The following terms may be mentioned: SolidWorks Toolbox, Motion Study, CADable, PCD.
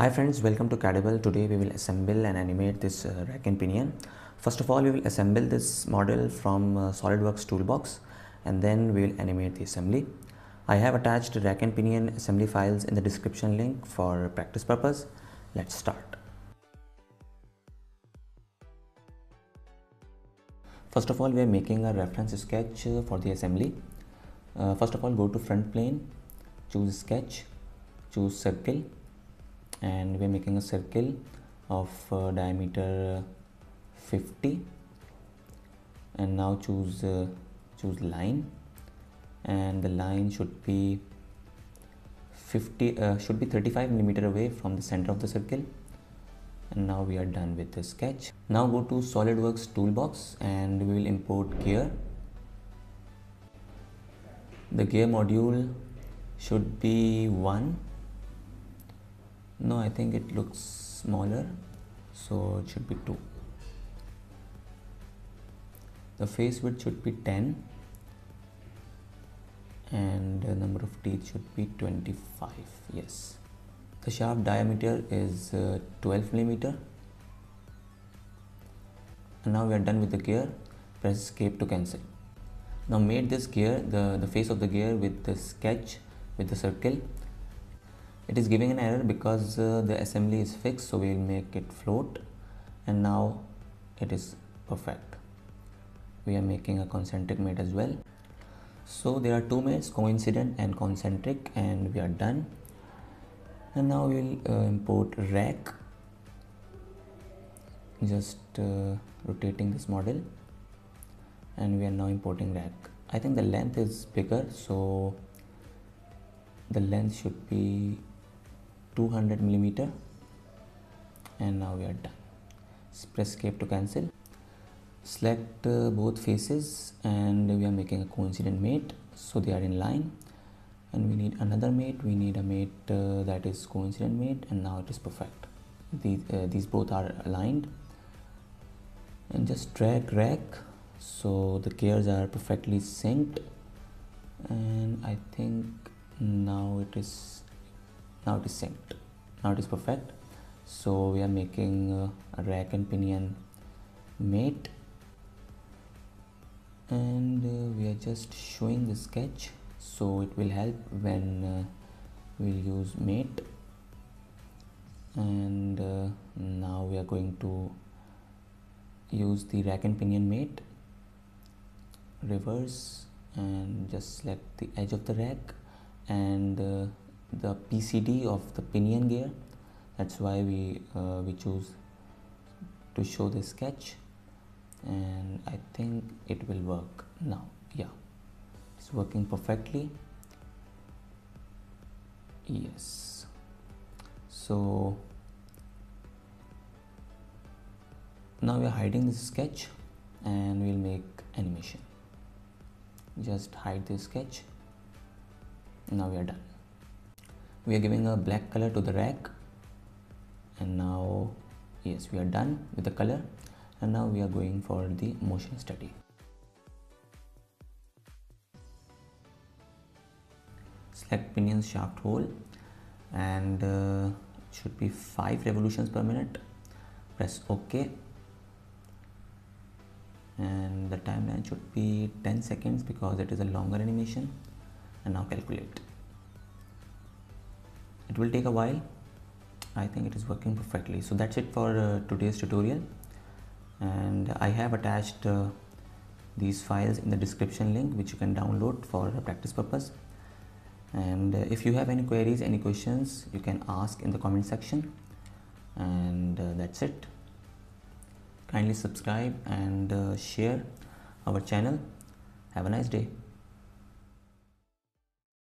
Hi friends, welcome to CADable. Today we will assemble and animate this rack and pinion. First of all, we will assemble this model from SolidWorks Toolbox, and then we will animate the assembly. I have attached rack and pinion assembly files in the description link for practice purpose. Let's start. First of all, we are making a reference sketch for the assembly. First of all, go to front plane, choose sketch, choose circle. And we are making a circle of diameter 50, and now choose line, and the line should be 35 millimeter away from the center of the circle. And now we are done with the sketch. Now go to SolidWorks Toolbox and we will import gear. The gear module should be 1. No, I think it looks smaller, so it should be 2. The face width should be 10 and the number of teeth should be 25. Yes, the shaft diameter is 12 millimeter. And now we are done with the gear. Press escape to cancel. Now made this gear, the face of the gear with the sketch with the circle. It is giving an error because the assembly is fixed, so we will make it float. And now it is perfect. We are making a concentric mate as well. So there are two mates, coincident and concentric, and we are done. And now we will import rack, just rotating this model, and we are now importing rack. I think the length is bigger, so the length should be 200 millimeter, and now we are done. Press escape to cancel. Select both faces, and we are making a coincident mate, so they are in line. And we need another mate. We need a mate that is coincident mate, and now it is perfect. These both are aligned. And just drag rack, so the gears are perfectly synced. And I think now it is synced. Now it is perfect. So we are making a rack and pinion mate, and we are just showing the sketch, so it will help when we'll use mate. And now we are going to use the rack and pinion mate. Reverse and just select the edge of the rack and the PCD of the pinion gear. That's why we choose to show the sketch, and I think it will work now. Yeah, it's working perfectly. Yes, so now we are hiding this sketch and we'll make animation. Just hide the sketch. Now we are done. We are giving a black color to the rack, and now yes, we are done with the color. And now we are going for the motion study. Select pinion shaft hole, and it should be 5 revolutions per minute. Press OK, and the timeline should be 10 seconds because it is a longer animation. And now calculate. It will take a while. I think it is working perfectly. So that's it for today's tutorial, and I have attached these files in the description link, which you can download for practice purpose. And if you have any queries, any questions, you can ask in the comment section. And that's it. Kindly subscribe and share our channel. Have a nice day.